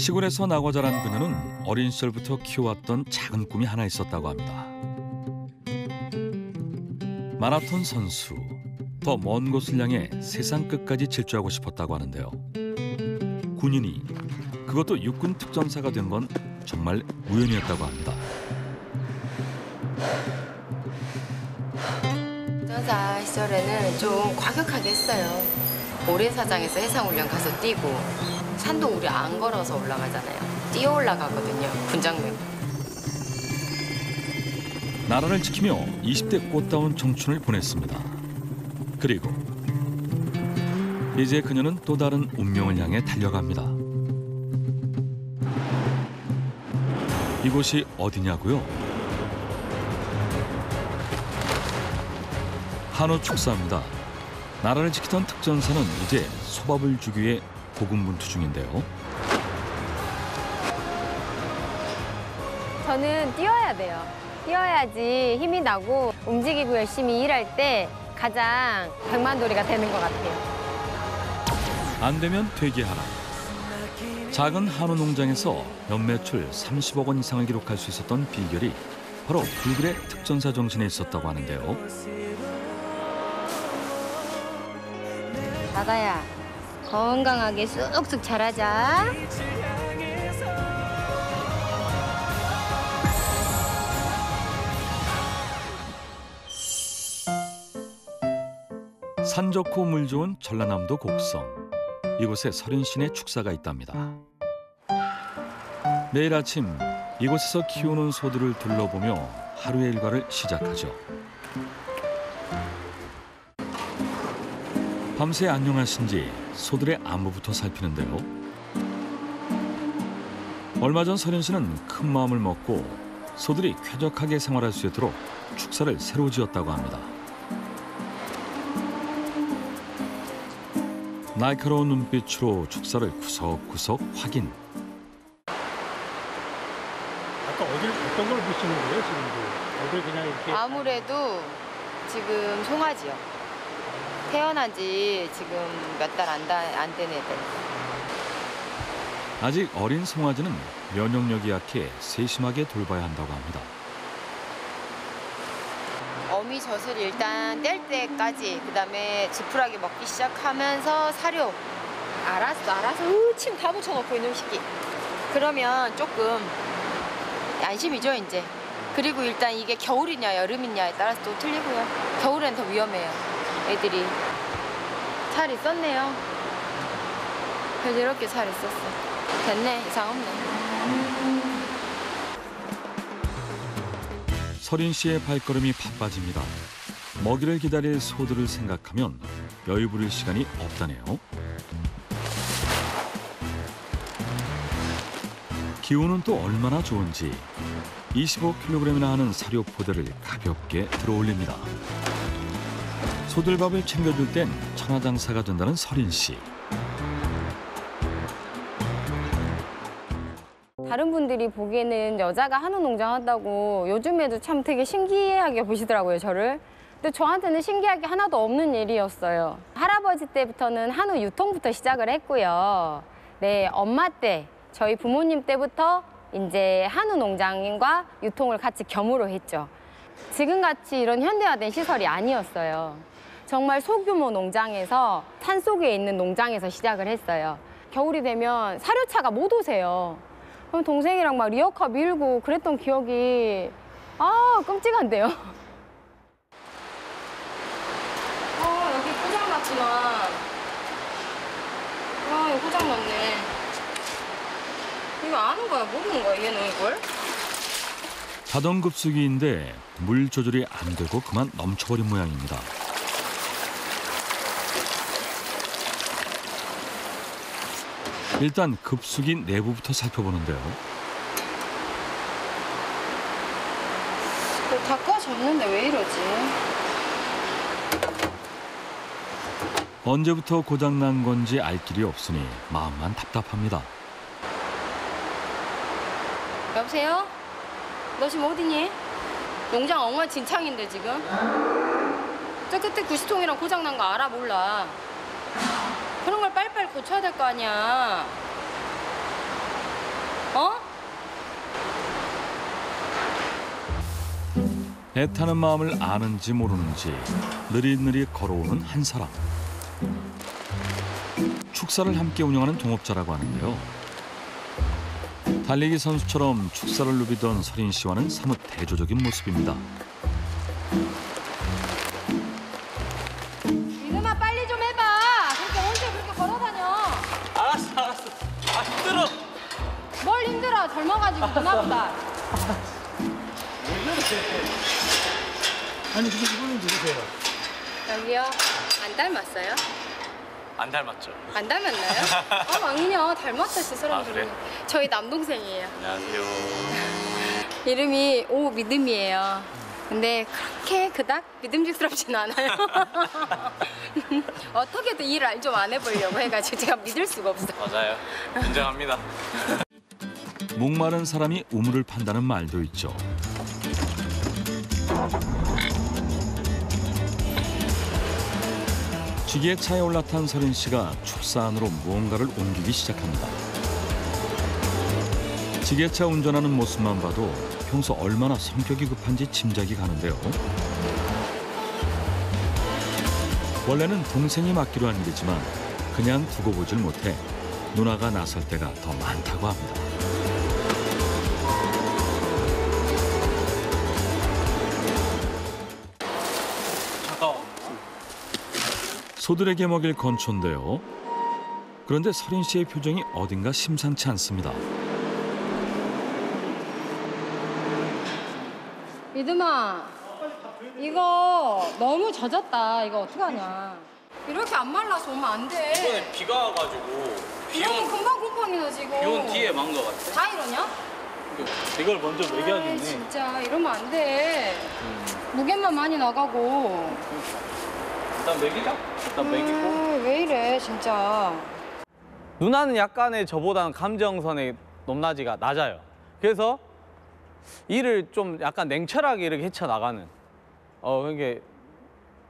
시골에서 나고 자란 그녀는 어린 시절부터 키워왔던 작은 꿈이 하나 있었다고 합니다. 마라톤 선수, 더 먼 곳을 향해 세상 끝까지 질주하고 싶었다고 하는데요. 군인이, 그것도 육군 특전사가 된 건 정말 우연이었다고 합니다. 특전사 시절에는 좀 과격하게 했어요. 모래사장에서 해상훈련 가서 뛰고 산동 우리 안 걸어서 올라가잖아요. 뛰어 올라가거든요, 군장 메고. 나라를 지키며 20대 꽃다운 청춘을 보냈습니다. 그리고 이제 그녀는 또 다른 운명을 향해 달려갑니다. 이곳이 어디냐고요? 한우 축사입니다. 나라를 지키던 특전사는 이제 소밥을 주기 위해 고군분투 중인데요. 저는 뛰어야 돼요. 뛰어야지 힘이 나고 움직이고 열심히 일할 때 가장 백만돌이가 되는 것 같아요. 안 되면 퇴계하라. 작은 한우 농장에서 연매출 30억 원 이상을 기록할 수 있었던 비결이 바로 그들의 특전사 정신에 있었다고 하는데요. 아가야, 건강하게 쑥쑥 자라자. 산 좋고 물 좋은 전라남도 곡성. 이곳에 서린 씨네 축사가 있답니다. 매일 아침 이곳에서 키우는 소들을 둘러보며 하루의 일과를 시작하죠. 밤새 안녕하신지 소들의 안부부터 살피는데요. 얼마 전 서린 씨는 큰 마음을 먹고 소들이 쾌적하게 생활할 수 있도록 축사를 새로 지었다고 합니다. 날카로운 눈빛으로 축사를 구석구석 확인. 아까 어디를 어떤 걸 보시는 거예요, 지금도? 어딜 그냥 이렇게? 아무래도 지금 송아지요. 태어난 지 지금 몇 달 안 된 애들. 아직 어린 송아지는 면역력이 약해 세심하게 돌봐야 한다고 합니다. 어미 젖을 일단 뗄 때까지, 그다음에 지푸라기 먹기 시작하면서 사료. 알았어. 침 다 묻혀놓고 있는 시기. 그러면 조금 안심이죠, 이제. 그리고 일단 이게 겨울이냐 여름이냐에 따라서 또 틀리고요. 겨울엔 더 위험해요. 애들이. 잘 있었네요. 그래서 이렇게 잘 있었어. 됐네, 이상 없네. 서린 씨의 발걸음이 바빠집니다. 먹이를 기다릴 소들을 생각하면 여유 부릴 시간이 없다네요. 기온은 또 얼마나 좋은지 25kg이나 하는 사료 포대를 가볍게 들어올립니다. 소들밥을 챙겨줄 땐 천하장사가 된다는 서린 씨. 다른 분들이 보기에는 여자가 한우 농장 한다고 요즘에도 참 되게 신기하게 보시더라고요, 저를. 근데 저한테는 신기하게 하나도 없는 일이었어요. 할아버지 때부터는 한우 유통부터 시작을 했고요. 네, 엄마 때, 저희 부모님 때부터 이제 한우 농장과 유통을 같이 겸으로 했죠. 지금같이 이런 현대화된 시설이 아니었어요. 정말 소규모 농장에서, 산속에 있는 농장에서 시작을 했어요. 겨울이 되면 사료차가 못 오세요. 그럼 동생이랑 막 리어카 밀고 그랬던 기억이 끔찍한데요. 여기 고장났지만 여기 고장났네. 이거 아는 거야, 모르는 거야, 얘는 이걸? 자동급수기인데 물 조절이 안 되고 그만 넘쳐버린 모양입니다. 일단 급수기 내부부터 살펴보는데요. 다 꺼졌는데 왜 이러지? 언제부터 고장난 건지 알 길이 없으니 마음만 답답합니다. 여보세요? 너 지금 어디니? 농장 엉망진창인데 지금? 저 그때 구시통이랑 고장난 거 알아? 몰라? 그런 걸 빨리빨리 고쳐야 될 거 아니야. 어? 애타는 마음을 아는지 모르는지 느릿느릿 걸어오는 한 사람. 축사를 함께 운영하는 동업자라고 하는데요. 달리기 선수처럼 축사를 누비던 서린 씨와는 사뭇 대조적인 모습입니다. 이놈아 빨리 좀 해봐. 그렇게 언제 그렇게 걸어다녀. 알았어. 아 힘들어. 뭘 힘들어. 젊어가지고 누나보다. 아니 근데 이분은 누구세요? 여기요. 안 닮았어요? 안 닮았죠? 안 닮았나요? 아, 아니요. 닮았다 스스로 그래? 저희 남동생이에요. 안녕하세요. 이름이 오믿음이에요. 근데 그렇게 그닥 믿음직스럽진 않아요. 어떻게든 일을 좀 안 해보려고 해가지고 제가 믿을 수가 없어요. 맞아요. 인정합니다. 목마른 사람이 우물을 판다는 말도 있죠. 기계 차에 올라탄 서린 씨가 축사 안으로 무언가를 옮기기 시작합니다. 지게차 운전하는 모습만 봐도 평소 얼마나 성격이 급한지 짐작이 가는데요. 원래는 동생이 맡기로 한 일이지만 그냥 두고 보질 못해 누나가 나설 때가 더 많다고 합니다. 소들에게 먹일 건초인데요. 그런데 서린 씨의 표정이 어딘가 심상치 않습니다. 믿음아, 이거 너무 젖었다. 이거 어떡하냐. 이렇게 안 말라서 오면 안 돼. 이번에 비가 와가지고. 이러면 금방 곰팡이나 지고. 비온 뒤에 망가 같아. 다 이러냐? 이걸 먼저 먹여야겠네. 진짜 이러면 안 돼. 무게만 많이 나가고. 일단 먹이자. 일단 먹이고. 왜 이래 진짜. 누나는 약간의 저보다는 감정선의 높낮이가 낮아요. 그래서 일을 좀 약간 냉철하게 이렇게 헤쳐나가는 그게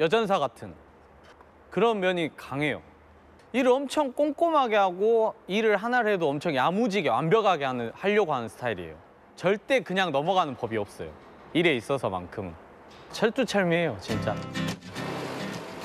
여전사 같은 그런 면이 강해요. 일을 엄청 꼼꼼하게 하고 일을 하나를 해도 엄청 야무지게 완벽하게 하려고 하는 스타일이에요. 절대 그냥 넘어가는 법이 없어요. 일에 있어서만큼은. 철두철미해요 진짜.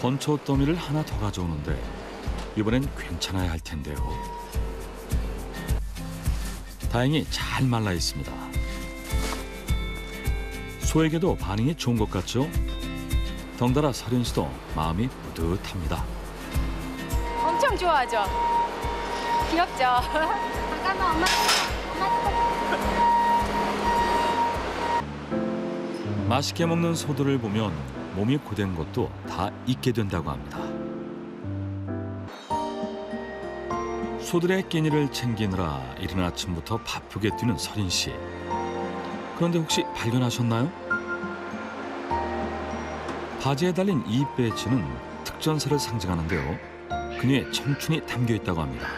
건초 더미를 하나 더 가져오는데 이번엔 괜찮아야 할 텐데요. 다행히 잘 말라 있습니다. 소에게도 반응이 좋은 것 같죠? 덩달아 서린 씨도 마음이 뿌듯합니다. 엄청 좋아하죠? 귀엽죠? 잠깐만 엄마. 맛있게 먹는 소들을 보면 몸이 고된 것도 다 잊게 된다고 합니다. 소들의 끼니를 챙기느라 이른 아침부터 바쁘게 뛰는 서린 씨. 그런데 혹시 발견하셨나요? 바지에 달린 이 배지는 특전사를 상징하는데요. 그녀의 청춘이 담겨 있다고 합니다.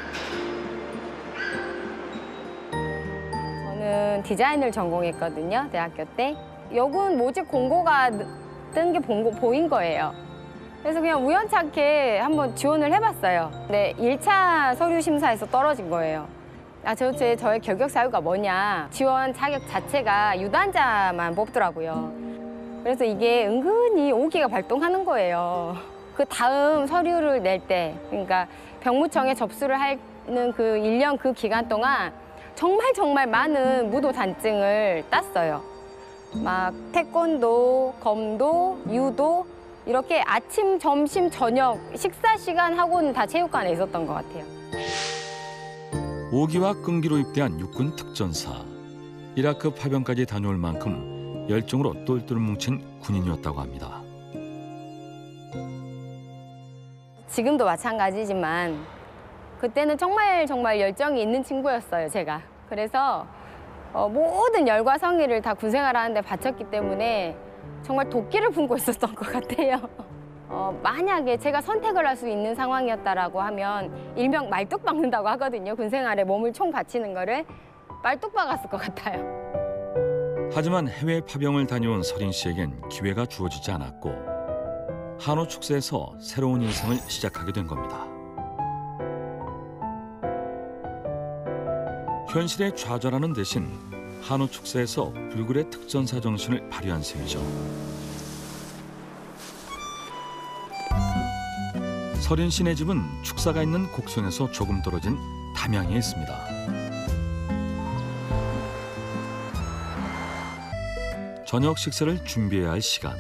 저는 디자인을 전공했거든요, 대학교 때. 여군 모집 공고가 뜬 게 보인 거예요. 그래서 그냥 우연찮게 한번 지원을 해봤어요. 근데 1차 서류 심사에서 떨어진 거예요. 아, 도대체 저의 결격 사유가 뭐냐. 지원 자격 자체가 유단자만 뽑더라고요. 그래서 이게 은근히 오기가 발동하는 거예요. 그 다음 서류를 낼 때, 그러니까 병무청에 접수를 하는 그 1년 그 기간 동안 정말 많은 무도단증을 땄어요. 막 태권도, 검도, 유도 이렇게 아침, 점심, 저녁 식사 시간 학원은 다 체육관에 있었던 것 같아요. 오기와 끈기로 입대한 육군 특전사. 이라크 파병까지 다녀올 만큼 열정으로 똘똘 뭉친 군인이었다고 합니다. 지금도 마찬가지지만 그때는 정말 열정이 있는 친구였어요, 제가. 그래서 모든 열과 성의를 다 군생활하는 데 바쳤기 때문에 정말 도끼를 품고 있었던 것 같아요. 만약에 제가 선택을 할 수 있는 상황이었다라고 하면 일명 말뚝 박는다고 하거든요. 군생활에 몸을 총 바치는 거를 말뚝 박았을 것 같아요. 하지만 해외 파병을 다녀온 서린 씨에겐 기회가 주어지지 않았고 한우 축사에서 새로운 인생을 시작하게 된 겁니다. 현실에 좌절하는 대신 한우 축사에서 불굴의 특전사 정신을 발휘한 셈이죠. 서린 씨네 집은 축사가 있는 곡성에서 조금 떨어진 담양에 있습니다. 저녁 식사를 준비해야 할 시간.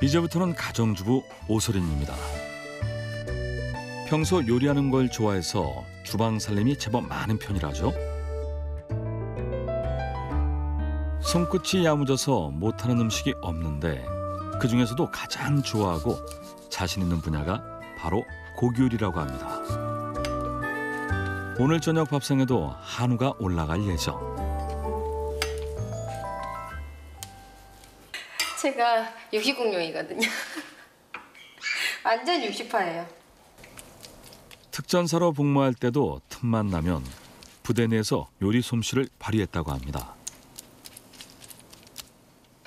이제부터는 가정주부 오서린입니다. 평소 요리하는 걸 좋아해서 주방 살림이 제법 많은 편이라죠. 손끝이 야무져서 못하는 음식이 없는데 그중에서도 가장 좋아하고 자신 있는 분야가 바로 고기 요리라고 합니다. 오늘 저녁 밥상에도 한우가 올라갈 예정. 제가 유기공룡이거든요. 완전 육식파예요. 특전사로 복무할 때도 틈만 나면 부대 내에서 요리 솜씨를 발휘했다고 합니다.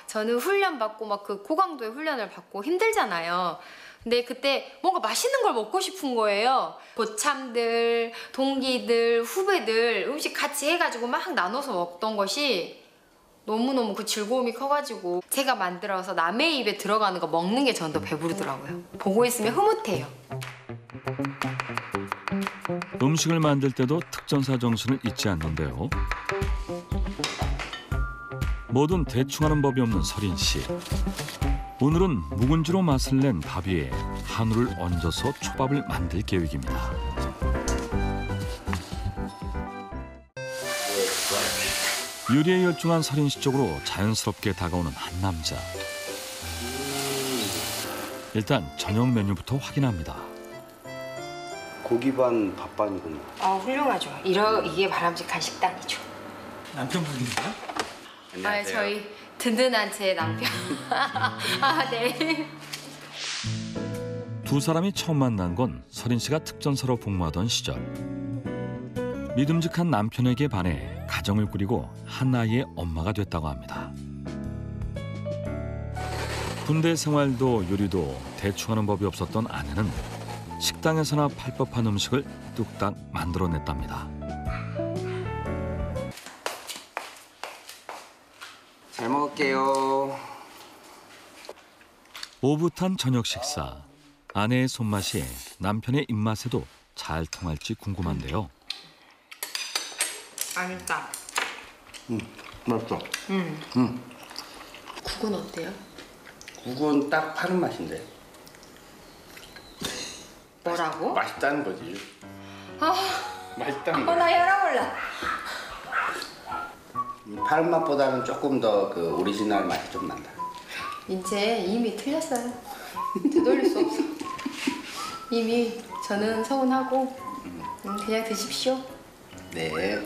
저는 훈련 받고 막 그 고강도의 훈련을 받고 힘들잖아요. 근데 그때 뭔가 맛있는 걸 먹고 싶은 거예요. 보참들, 동기들, 후배들 음식 같이 해가지고 막 나눠서 먹던 것이 너무너무 그 즐거움이 커가지고 제가 만들어서 남의 입에 들어가는 거 먹는 게 전 더 배부르더라고요. 보고 있으면 흐뭇해요. 음식을 만들 때도 특전사 정신을 잊지 않는데요. 뭐든 대충 하는 법이 없는 서린 씨. 오늘은 묵은지로 맛을 낸 밥 위에 한우를 얹어서 초밥을 만들 계획입니다. 요리에 열중한 서린 씨 쪽으로 자연스럽게 다가오는 한 남자. 일단 저녁 메뉴부터 확인합니다. 고기 반, 밥 반이군요. 훌륭하죠. 이게 바람직한 식단이죠. 남편분인가요? 안녕하세요. 저희 든든한 제 남편. 네. 두 사람이 처음 만난 건 서린 씨가 특전사로 복무하던 시절. 믿음직한 남편에게 반해 가정을 꾸리고 한 아이의 엄마가 됐다고 합니다. 군대 생활도 요리도 대충 하는 법이 없었던 아내는 식당에서나 팔법한 음식을 뚝딱 만들어냈답니다. 잘 먹을게요. 오붓한 저녁 식사. 아내의 손맛이 남편의 입맛에도 잘 통할지 궁금한데요. 맛있다. 맛있어. 국은 어때요? 국은 딱 파는 맛인데. 뭐라고? 맛있다는 거지. 맛있다는 거지. 나 열어볼라. 파는 맛보다는 조금 더 그 오리지널 맛이 좀 난다. 이제 이미 틀렸어요. 되돌릴 수 없어. 이미 저는 서운하고 그냥 드십시오. 네.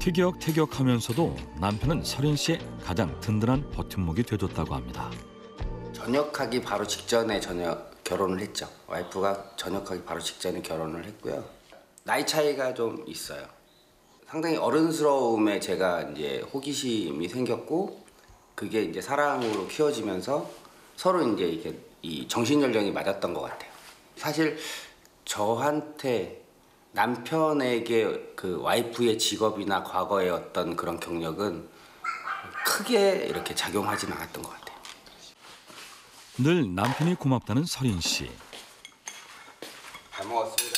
티격태격하면서도 남편은 서린 씨의 가장 든든한 버팀목이 되줬다고 합니다. 전역하기 바로 직전에 결혼을 했죠. 와이프가 전역하기 바로 직전에 결혼을 했고요. 나이 차이가 좀 있어요. 상당히 어른스러움에 제가 이제 호기심이 생겼고 그게 이제 사랑으로 키워지면서 서로 이제 이게 이 정신 연령이 맞았던 것 같아요. 사실 저한테 남편에게 그 와이프의 직업이나 과거의 어떤 그런 경력은 크게 이렇게 작용하진 않았던 것 같아요. 늘 남편이 고맙다는 서린 씨. 잘 먹었습니다.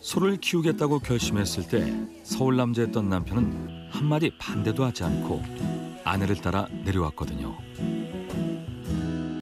소를 키우겠다고 결심했을 때 서울 남자였던 남편은 한마디 반대도 하지 않고 아내를 따라 내려왔거든요.